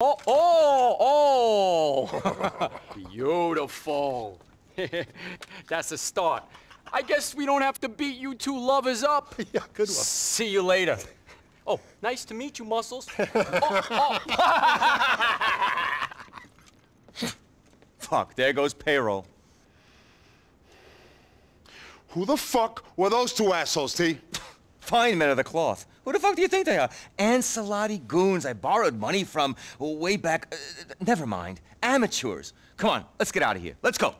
Oh, oh, oh! Beautiful. That's a start. I guess we don't have to beat you two lovers up. Yeah, good one. See you later. Oh, nice to meet you, Muscles. Oh, oh. Fuck, there goes payroll. Who the fuck were those two assholes, T? Fine men of the cloth. Who the fuck do you think they are? Ancelotti goons I borrowed money from way back. Never mind. Amateurs. Come on, let's get out of here. Let's go.